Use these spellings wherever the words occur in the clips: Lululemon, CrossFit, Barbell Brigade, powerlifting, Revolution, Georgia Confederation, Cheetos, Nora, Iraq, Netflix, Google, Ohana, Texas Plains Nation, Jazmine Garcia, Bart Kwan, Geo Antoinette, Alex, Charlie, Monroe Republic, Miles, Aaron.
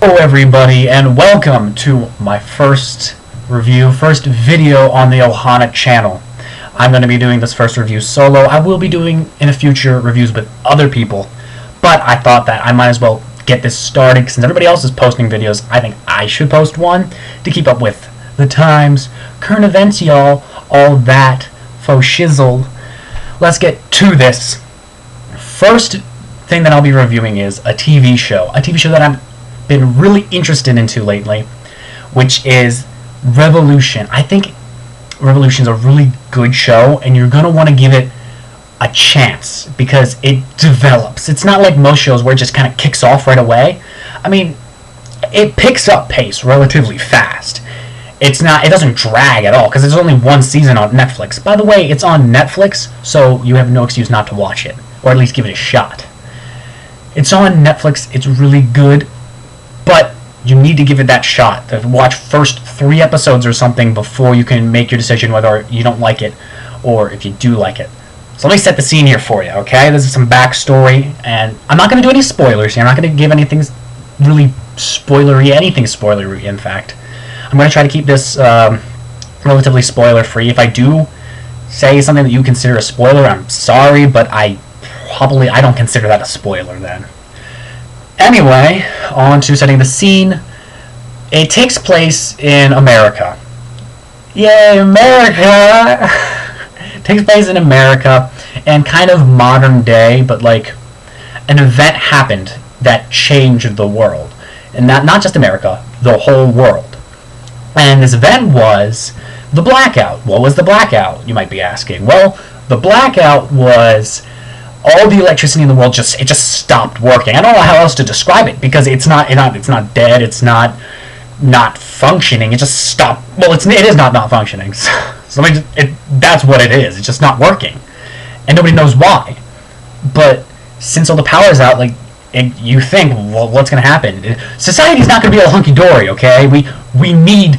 Hello everybody, and welcome to my first video on the Ohana channel. I'm going to be doing this first review solo. I will be doing in the future reviews with other people, but I thought that I might as well get this started since everybody else is posting videos. I think I should post one to keep up with the times, current events, y'all, all that faux shizzle. Let's get to this. First thing that I'll be reviewing is a TV show. A TV show that I'm been really interested into lately, which is Revolution. I think Revolution's a really good show, and you're gonna want to give it a chance because it develops. It's not like most shows where it just kind of kicks off right away. I mean, it picks up pace relatively fast. It doesn't drag at all because there's only one season on Netflix. By the way, it's on Netflix, so you have no excuse not to watch it, or at least give it a shot. It's on Netflix. It's really good. But you need to give it that shot. Watch first 3 episodes or something before you can make your decision whether you don't like it or if you do like it. So let me set the scene here for you, okay? This is some backstory, and I'm not going to do any spoilers here. I'm not going to give anything really spoilery, in fact. I'm going to try to keep this relatively spoiler-free. If I do say something that you consider a spoiler, I'm sorry, but I don't consider that a spoiler then. Anyway, on to setting the scene. It takes place in America. Yay, America! It takes place in America and kind of modern day, but like an event happened that changed the world. And not just America, the whole world. And this event was the blackout. What was the blackout, you might be asking? Well, the blackout was all the electricity in the world just stopped working. I don't know how else to describe it because it's not dead. It's not functioning. It just stopped. Well, it is not functioning. So I mean, that's what it is. It's just not working, and nobody knows why. But since all the power's out, you think, well, what's going to happen? Society's not going to be all hunky dory. Okay, we need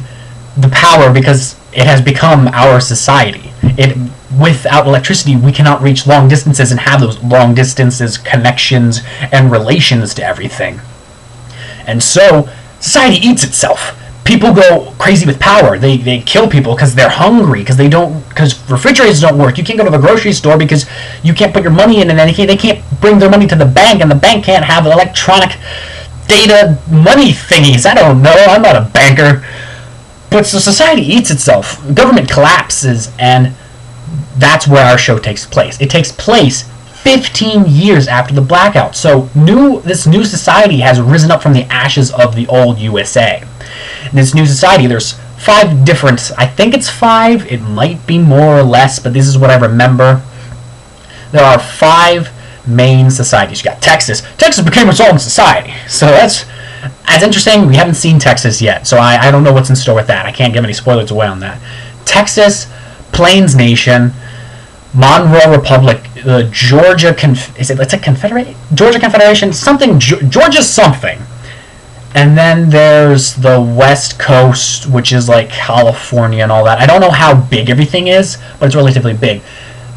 the power because it has become our society. Without electricity, we cannot reach long distances and have those long distances, connections, and relations to everything. And so, society eats itself. People go crazy with power. They kill people because they're hungry, because refrigerators don't work. You can't go to the grocery store because you can't put your money in, and they can't bring their money to the bank, and the bank can't have electronic data money thingies. I don't know. I'm not a banker. But so society eats itself. Government collapses, and that's where our show takes place. It takes place 15 years after the blackout. So this new society has risen up from the ashes of the old USA. In this new society, there's 5 different, I think it's 5, it might be more or less, but this is what I remember. There are 5 main societies. You got Texas. Texas became its own society. So that's as interesting. We haven't seen Texas yet, so I don't know what's in store with that. I can't give any spoilers away on that. Texas Plains Nation, Monroe Republic, the Georgia Georgia Confederation, Georgia something, and then there's the West Coast, which is like California and all that. I don't know how big everything is, but it's relatively big.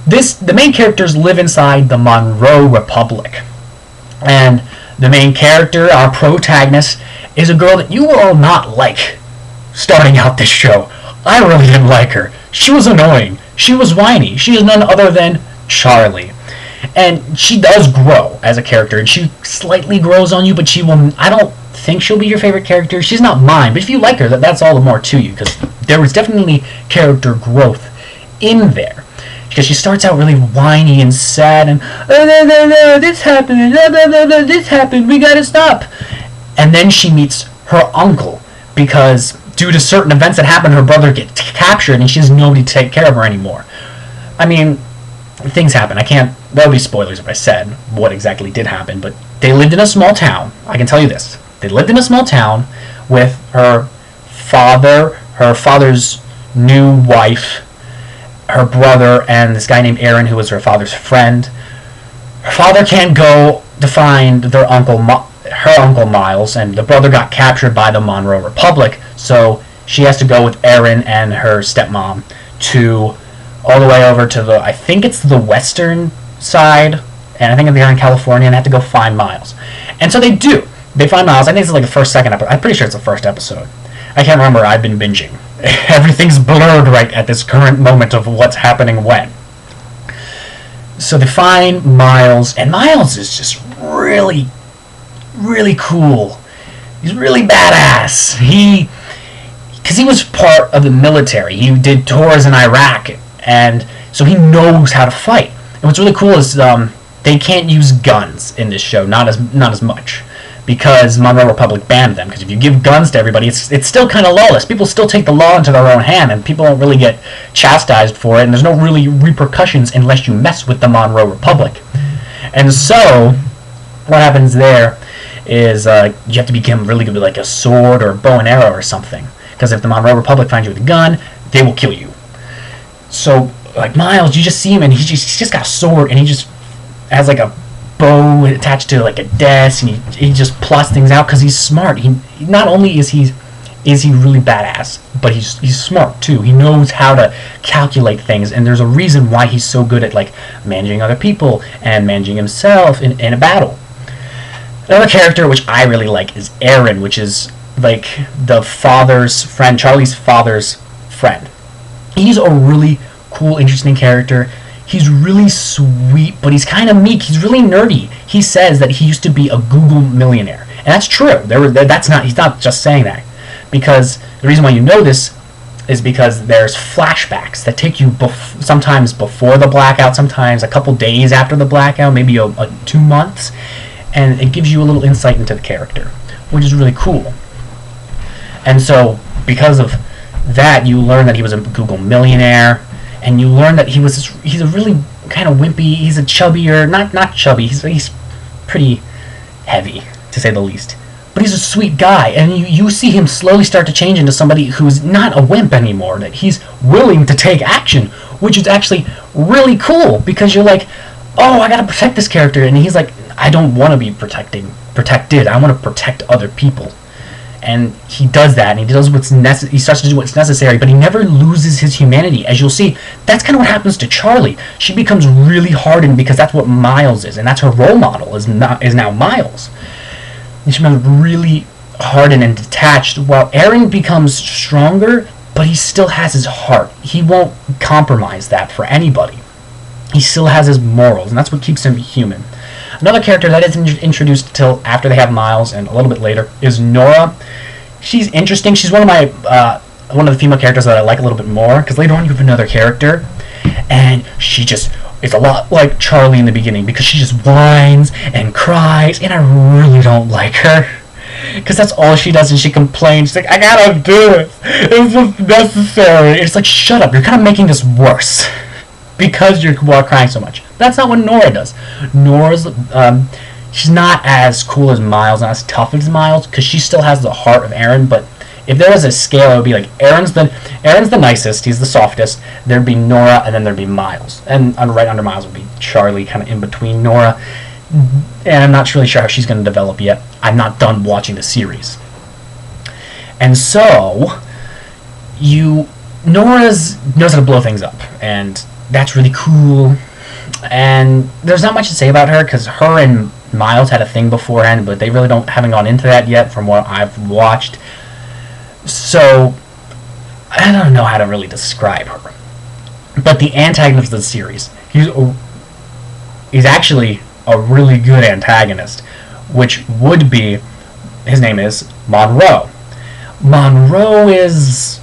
The main characters live inside the Monroe Republic, and the main character, our protagonist, is a girl that you will all not like. Starting out this show, I really didn't like her. She was annoying. She was whiny. She is none other than Charlie. And she does grow as a character, and she slightly grows on you, but I don't think she'll be your favorite character. She's not mine, but if you like her, that's all the more to you, because there was definitely character growth in there. Because she starts out really whiny and sad, and this happened, this happened, we gotta stop. And then she meets her uncle, because due to certain events that happen, her brother gets captured, and she has nobody to take care of her anymore. I mean, things happen. There'll be spoilers if I said what exactly did happen, but they lived in a small town. I can tell you this. They lived in a small town with her father, her father's new wife, her brother, and this guy named Aaron, who was her father's friend. Her father can't go to find their uncle, her uncle Miles, and the brother got captured by the Monroe Republic, so she has to go with Aaron and her stepmom all the way over to I think it's the western side, and I think they're in California, and they have to go find Miles. And so they do. Big Five Miles, I think it's like the first, second episode. I'm pretty sure it's the first episode. I can't remember. I've been binging. Everything's blurred right at this current moment of what's happening when. So they find Miles, and Miles is just really, really cool. He's really badass. He, because he was part of the military. He did tours in Iraq, and so he knows how to fight. And what's really cool is they can't use guns in this show, not as much, because Monroe Republic banned them. Because if you give guns to everybody, it's still kind of lawless. People still take the law into their own hand, and people don't really get chastised for it, and there's no really repercussions unless you mess with the Monroe Republic. And so what happens there is you have to become really good with like a sword or a bow and arrow or something, because if the Monroe Republic finds you with a gun, they will kill you. So like Miles, you just see him, and he's just got a sword, and he just has like a bow attached to like a desk, and he just plots things out because he's smart. He not only is he really badass, but he's smart too. He knows how to calculate things, and there's a reason why he's so good at like managing other people and managing himself in a battle. Another character which I really like is Aaron, which is like the father's friend, Charlie's father's friend. He's a really cool, interesting character. He's really sweet, but he's kind of meek. He's really nerdy. He says that he used to be a Google millionaire, and that's true. He's not just saying that, because the reason why you know this is because there's flashbacks that take you sometimes before the blackout, sometimes a couple days after the blackout, maybe 2 months, and it gives you a little insight into the character, which is really cool. And so because of that, you learn that he was a Google millionaire. And you learn that he's a really kind of wimpy, he's a chubbier, not chubby, he's pretty heavy, to say the least. But he's a sweet guy, and you see him slowly start to change into somebody who's not a wimp anymore, that he's willing to take action, which is actually really cool, because you're like, oh, I gotta protect this character, and he's like, I don't want to be protected, I want to protect other people. And he does that, and he starts to do what's necessary, but he never loses his humanity. As you'll see, that's kind of what happens to Charlie. She becomes really hardened because that's what Miles is, and that's her role model is now Miles. And she becomes really hardened and detached, while Aaron becomes stronger, but he still has his heart. He won't compromise that for anybody. He still has his morals, and that's what keeps him human. Another character that isn't introduced till after they have Miles and a little bit later is Nora. She's interesting. She's one of the female characters that I like a little bit more, because later on you have another character, and she just is a lot like Charlie in the beginning, because she just whines and cries, and I really don't like her, because that's all she does, and she complains. She's like, I gotta do it. It's just necessary. It's like, shut up. You're kind of making this worse, because you're crying so much. That's not what Nora does. Nora's, she's not as cool as Miles, not as tough as Miles, because she still has the heart of Aaron. But if there was a scale, it would be like Aaron's the nicest, he's the softest. There'd be Nora, and then there'd be Miles, and right under Miles would be Charlie, kind of in between Nora. And I'm not really sure how she's going to develop yet. I'm not done watching the series. And so, Nora's knows how to blow things up, and that's really cool. And there's not much to say about her, because her and Miles had a thing beforehand, but they really haven't gone into that yet from what I've watched. So I don't know how to really describe her. But the antagonist of the series, he's actually a really good antagonist, which would be, his name is Monroe. Monroe is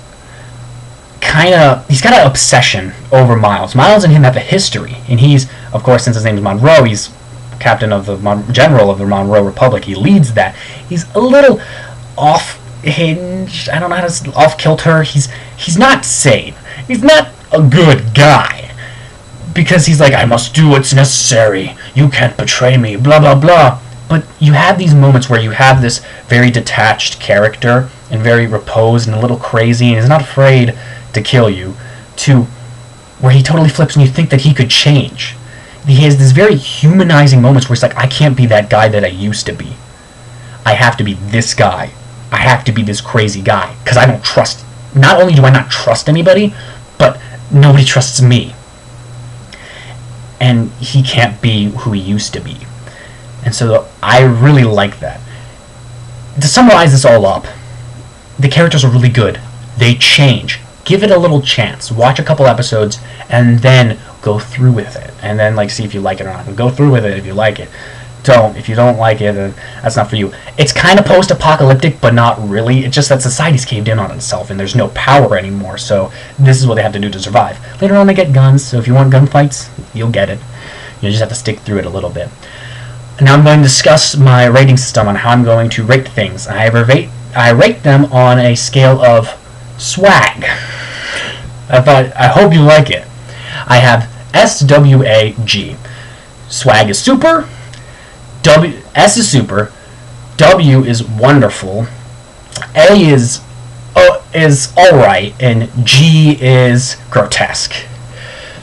he's got an obsession over Miles. Miles and him have a history, and he's, of course, since his name is Monroe, he's captain of the general of the Monroe Republic. He leads that. He's a little off-hinged. I don't know how to off-kilter. He's not sane. He's not a good guy, because he's like, I must do what's necessary. You can't betray me. Blah blah blah. But you have these moments where you have this very detached character and very reposed and a little crazy, and he's not afraid to kill you, to where he totally flips and you think that he could change. He has these very humanizing moments where it's like, I can't be that guy that I used to be. I have to be this guy. I have to be this crazy guy, because I don't trust. Not only do I not trust anybody, but nobody trusts me. And he can't be who he used to be. And so I really like that. to summarize this all up, the characters are really good. They change. Give it a little chance. Watch a couple episodes and then go through with it. And then like see if you like it or not. And go through with it if you like it. Don't. If you don't like it, then that's not for you. It's kind of post-apocalyptic, but not really. It's just that society's caved in on itself, and there's no power anymore, so this is what they have to do to survive. Later on, they get guns, so if you want gunfights, you'll get it. You just have to stick through it a little bit. Now I'm going to discuss my rating system on how I'm going to rate things. I rate them on a scale of swag. I hope you like it. I have S-W-A-G. Swag is super. S is super, W is wonderful, A is alright, and G is grotesque.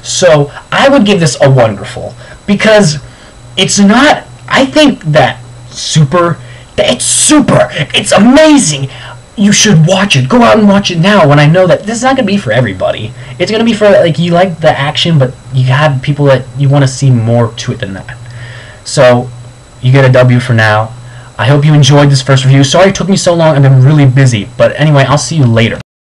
So I would give this a wonderful, because it's not, I think that super, it's super, it's amazing. You should watch it. Go out and watch it now, when I know that this is not going to be for everybody. It's going to be for, like, you like the action, but you have people that you want to see more to it than that. So you get a W for now. I hope you enjoyed this first review. Sorry it took me so long. I've been really busy. But anyway, I'll see you later.